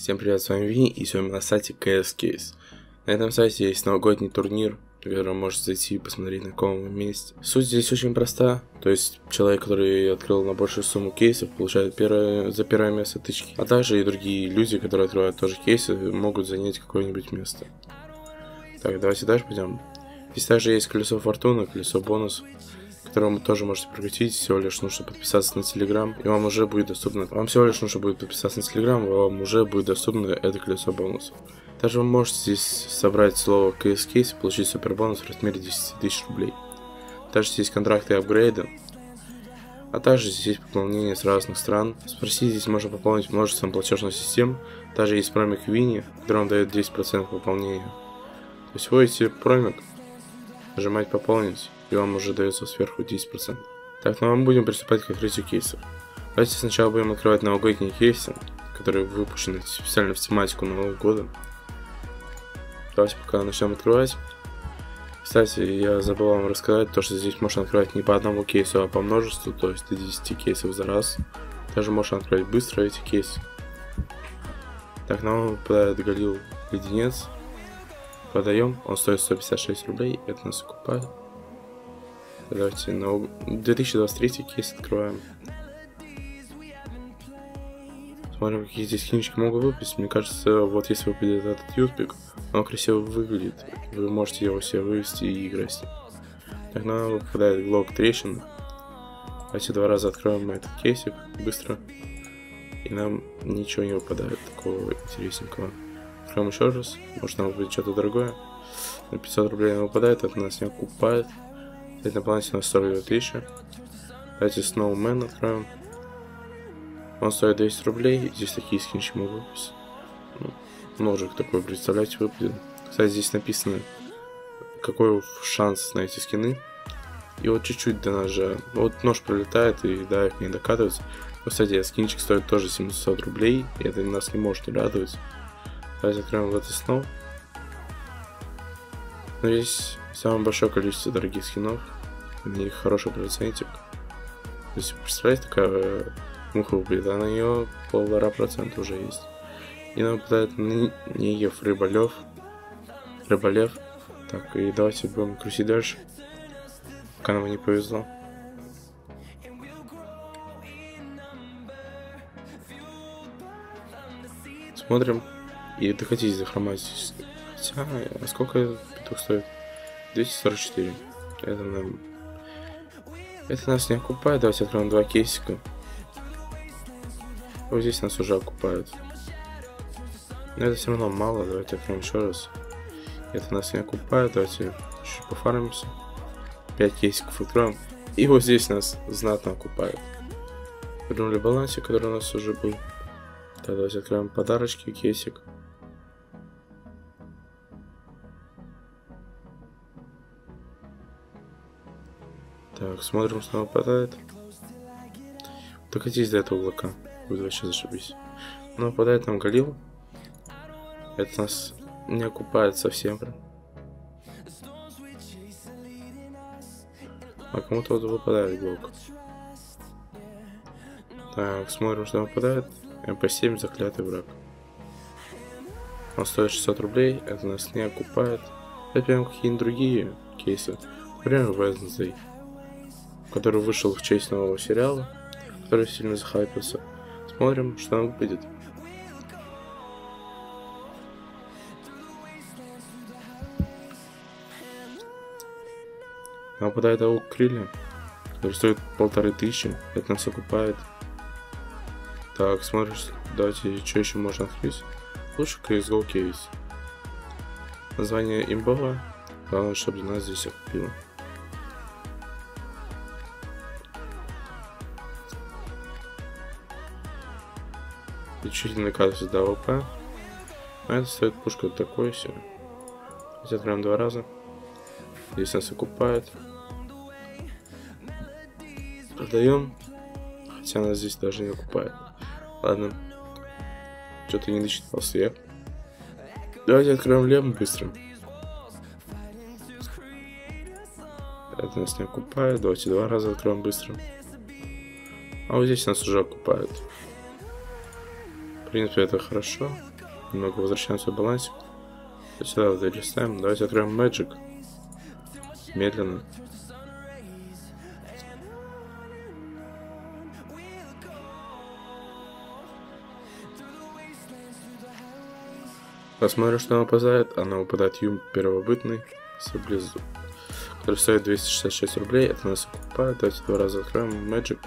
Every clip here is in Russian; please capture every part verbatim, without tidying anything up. Всем привет, с вами Вини, и сегодня мы на сайте си эс Case. На этом сайте есть новогодний турнир, на который можете зайти и посмотреть, на каком вы месте. Суть здесь очень проста, то есть человек, который открыл на большую сумму кейсов, получает первое, за первое место тычки. А также и другие люди, которые открывают тоже кейсы, могут занять какое-нибудь место. Так, давайте дальше пойдем. Здесь также есть колесо фортуны, колесо бонусов, которую вы тоже можете прокрутить. Всего лишь нужно подписаться на Телеграм, и вам уже будет доступно. Вам всего лишь нужно будет подписаться на Телеграм, и вам уже будет доступно это колесо бонусов. Также вы можете здесь собрать слово си эс Case и получить супербонус в размере десяти тысяч рублей. Также здесь контракты и апгрейды, а также здесь пополнение с разных стран. Спросите, здесь можно пополнить множеством платежных систем. Также есть промик Вини, который вам дает десять процентов пополнения. То есть вы идете промик, нажимать пополнить, и вам уже дается сверху десять процентов. Так, ну а мы будем приступать к открытию кейсов. Давайте сначала будем открывать новогодние кейсы, которые выпущены специально в тематику Нового года. Давайте пока начнем открывать. Кстати, я забыл вам рассказать то, что здесь можно открывать не по одному кейсу, а по множеству, то есть до десяти кейсов за раз. Также можно открыть быстро эти кейсы. Так, нам выпадает Галил Леденец. Продаем, он стоит сто пятьдесят шесть рублей, это нас окупает. Давайте на две тысячи двадцать третий кейс открываем. Смотрим, какие здесь химички могут выпасть. Мне кажется, вот если выпадет этот ютпик, он красиво выглядит. Вы можете его себе вывести и играть с ним. Так, нам выпадает глок трещина. Давайте два раза откроем этот кейсик быстро. И нам ничего не выпадает такого интересненького. Откроем еще раз. Может, нам выпадет что-то другое. На пятьсот рублей нам выпадает, это нас не окупает. Кстати, на планете у нас сорок две тысячи. Давайте Snowman откроем. Он стоит двести рублей. Здесь такие скинчики могут выпустить. Ну, ножик такой, представляете, выпадет. Кстати, здесь написано, какой шанс на эти скины. И вот чуть-чуть до ножа. Вот нож пролетает, и да, их не докатывается. Но, кстати, скинчик стоит тоже семьсот рублей. И это нас не может не радовать. Давайте откроем вот это Snow. Здесь самое большое количество дорогих скинов, на них хороший процентик. То есть, представляете, такая муха выпадет, а на нее полтора процента уже есть. И нам выпадает Неев Рыболев. Рыболев. Так, и давайте будем крутить дальше, пока нам не повезло. Смотрим. И докатись до хроматики. Хотя, а сколько этот петух стоит? двести сорок четыре. Это нам... Это нас не окупает. Давайте откроем два кейсика. Вот здесь нас уже окупают. Но это все равно мало. Давайте откроем еще раз. Это нас не окупает. Давайте еще пофармимся. пять кейсиков откроем. И вот здесь нас знатно окупает. Вернули балансик, который у нас уже был. Так, давайте откроем подарочки, кейсик. Так, смотрим, снова падает. Докатись до этого углака. Вы вообще зашибись. Но падает нам Галил. Это нас не окупает совсем. А кому-то вот выпадает блок. Так, смотрим, что выпадает. эм пэ семь, заклятый враг. Он стоит шестьсот рублей. Это нас не окупает. Это прям какие-нибудь другие кейсы. Например, Wednesday, который вышел в честь нового сериала, который сильно захайпился. Смотрим, что нам выпадет. Нам выпадает аук крылья, который стоит полторы тысячи. Это нас окупает. Так, смотрим, давайте, что еще можно открыть. Лучше си эс го кейс. Название имбова. Главное, чтобы нас здесь окупило. Чуть не накатывается до АВП. А это стоит пушка такой все. Здесь откроем два раза. Здесь нас окупает. Продаем. Хотя нас здесь даже не окупает. Ладно. Что-то не дочитался я. Давайте откроем лем быстро. Это нас не окупает. Давайте два раза откроем быстро. А вот здесь нас уже окупает. В принципе, это хорошо. Немного возвращаемся в балансе. Сюда вот переставим. Давайте откроем Magic. Медленно. Посмотрим, что она выпадает. Она выпадает юм первобытный. Саблезу. Который стоит двести шестьдесят шесть рублей. Это нас окупает. Давайте два раза откроем Magic.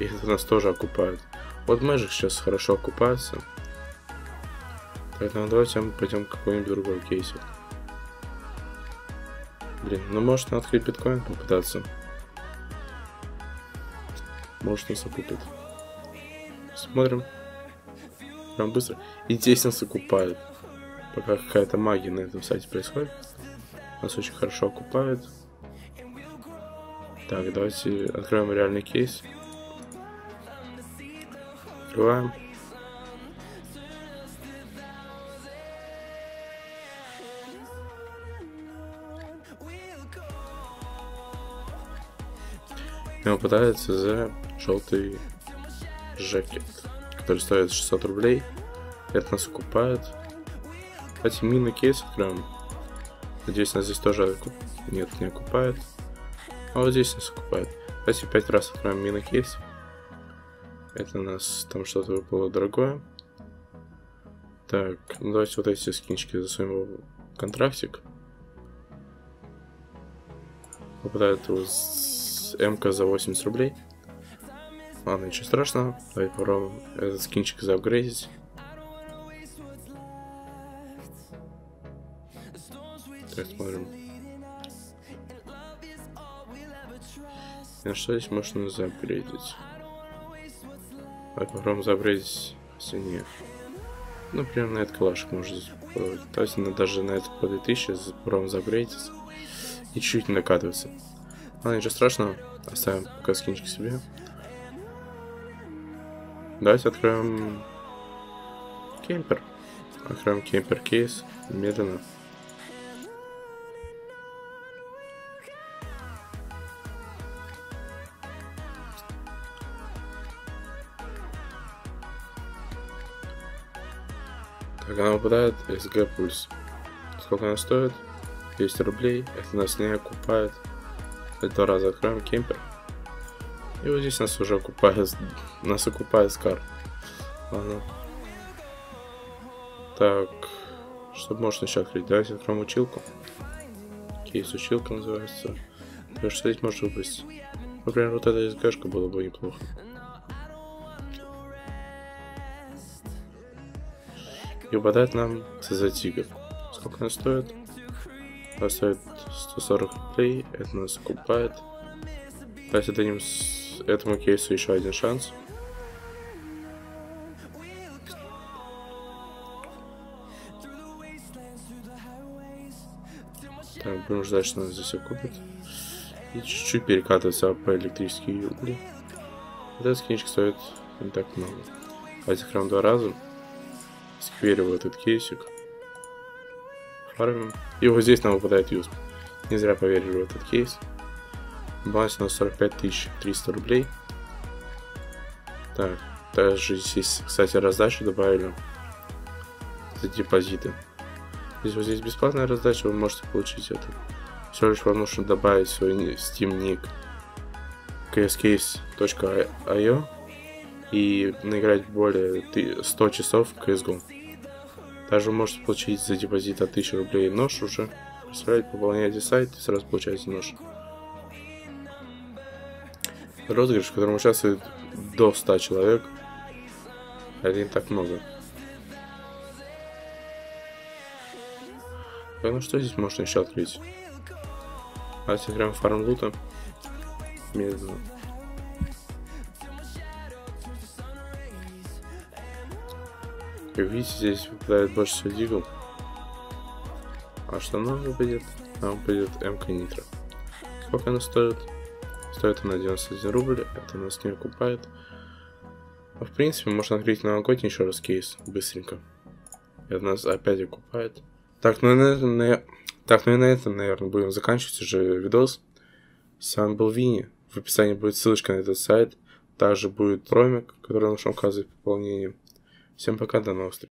И это нас тоже окупает. Вот Magic сейчас хорошо окупается. Поэтому давайте мы пойдем к какой-нибудь другой кейсу. Блин, ну может надо открыть биткоин попытаться. Может нас окупит. Смотрим. Прям быстро. Интересно, окупает. Пока какая-то магия на этом сайте происходит. Нас очень хорошо окупают. Так, давайте откроем реальный кейс. Открываем. Ему пытается за желтый жакет, который стоит шестьсот рублей. Это нас окупает. Давайте мини кейс откроем. Надеюсь, нас здесь тоже окуп... нет, не окупает. А вот здесь нас окупает. Давайте пять раз откроем мини кейс. Это у нас там что-то выпало дорогое. Так, ну давайте вот эти скинчики засунем в контрактик. Попадает у МК за восемьдесят рублей. Ладно, ничего страшного. Давай попробуем этот скинчик заапгрейдить. Так, смотрим. На что здесь можно заапгрейдить? Давай попробуем заапгрейдить цене. Ну, прям на этот калашик можно попробовать. Давайте даже на этот по две тысячи попробуем заапгрейдить. И чуть не накатывается. Ладно, ничего страшного. Оставим пока скинчик себе. Давайте откроем кемпер. Откроем кемпер кейс. Медленно. Так, она выпадает эс джи пульс. Сколько она стоит? двести рублей. Это нас не окупает. Два раза откроем кемпер. И вот здесь нас уже окупает. Нас окупает скар. Ладно. Так. Что можно еще открыть? Давайте откроем училку. Кейс училка называется. Так, что здесь можно выпасть? Например, вот эта эс джи-шка было бы неплохо. И выпадает нам цэ зэ Тигр. Сколько она стоит? Она стоит сто сорок рублей. Это нас окупает. Давайте дадим этому кейсу еще один шанс. Так, будем ждать, что нас здесь окупит. И чуть-чуть перекатывается по электрические угли. Этот скинчик стоит не так много. Давайте храм два раза. Скверим этот кейсик, фармим, и вот здесь нам выпадает юсп. Не зря поверили в этот кейс. Баланс у нас сорок пять тысяч триста рублей. Так, также здесь, кстати, раздачу добавили за депозиты. Здесь вот здесь бесплатная раздача, вы можете получить это. Всего лишь вам нужно добавить свой Steam ник си эс кейс точка ай о и наиграть более ста часов в си эс го. Также вы можете получить за депозит от тысячи рублей нож уже. Представляете, пополняете сайт и сразу получаете нож. Розыгрыш, в котором участвует до ста человек. Один так много. Так, ну что здесь можно еще открыть? А сыграем фарм лута. Медленно. Как видите, здесь выпадает больше всего дигл. А что нам выпадет? Нам выпадет МК Нитро. Сколько она стоит? Стоит она девяносто один рубль, это нас не окупает. А в принципе, можно открыть новогодний еще раз кейс, быстренько. Это нас опять окупает. Так, ну и на этом, на... так, ну и на этом, наверное, будем заканчивать уже видос. С вами был Винни. В описании будет ссылочка на этот сайт. Также будет ромик, который нужно указывать в пополнении. Всем пока, до новых встреч.